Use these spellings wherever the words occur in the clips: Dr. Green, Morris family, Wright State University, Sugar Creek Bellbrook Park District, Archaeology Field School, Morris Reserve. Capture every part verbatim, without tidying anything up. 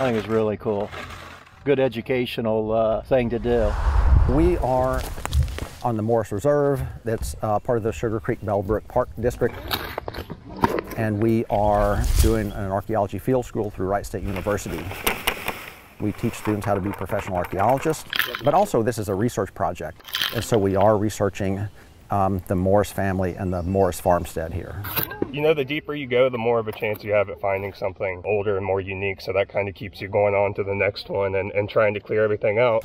I think it's really cool. Good educational uh, thing to do. We are on the Morris Reserve. That's uh, part of the Sugar Creek Bellbrook Park District. And we are doing an archaeology field school through Wright State University. We teach students how to be professional archaeologists, but also this is a research project. And so we are researching um, the Morris family and the Morris farmstead here. You know, the deeper you go, the more of a chance you have at finding something older and more unique. So that kind of keeps you going on to the next one and, and trying to clear everything out.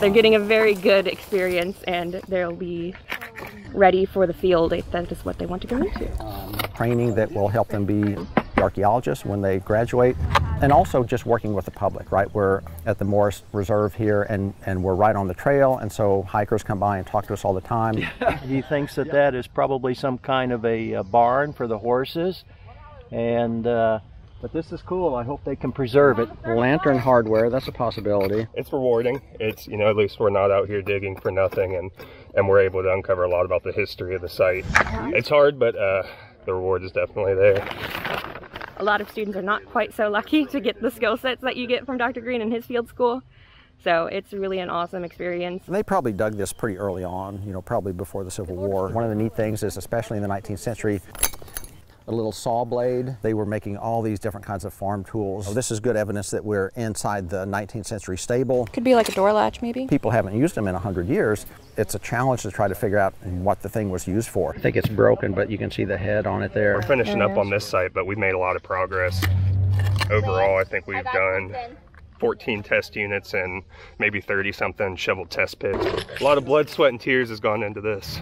They're getting a very good experience and they'll be ready for the field. That is what they want to go into. Um, training that will help them be archaeologists when they graduate, and also just working with the public, right? We're at the Morris Reserve here, and, and we're right on the trail, and so hikers come by and talk to us all the time. He thinks that that is probably some kind of a, a barn for the horses, and uh, but this is cool. I hope they can preserve it. Lantern hardware, that's a possibility. It's rewarding. It's, you know, at least we're not out here digging for nothing, and, and we're able to uncover a lot about the history of the site. It's hard, but uh, the reward is definitely there. A lot of students are not quite so lucky to get the skill sets that you get from Doctor Green in his field school. So it's really an awesome experience. They probably dug this pretty early on, you know, probably before the Civil War. One of the neat things is, especially in the nineteenth century, a little saw blade. They were making all these different kinds of farm tools. So this is good evidence that we're inside the nineteenth century stable. Could be like a door latch, maybe. People haven't used them in a hundred years. It's a challenge to try to figure out what the thing was used for. I think it's broken, but you can see the head on it there. We're finishing up on this site, but we've made a lot of progress. Overall, I think we've done fourteen test units and maybe thirty something shovel test pits. A lot of blood, sweat, and tears has gone into this.